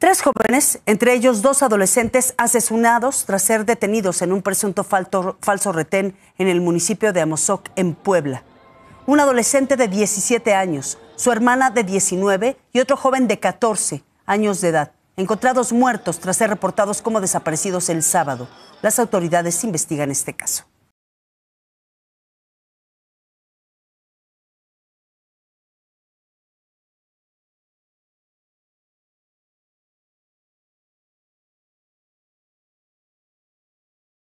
Tres jóvenes, entre ellos dos adolescentes asesinados tras ser detenidos en un presunto falso retén en el municipio de Amozoc, en Puebla. Un adolescente de 17 años, su hermana de 19 y otro joven de 14 años de edad, encontrados muertos tras ser reportados como desaparecidos el sábado. Las autoridades investigan este caso.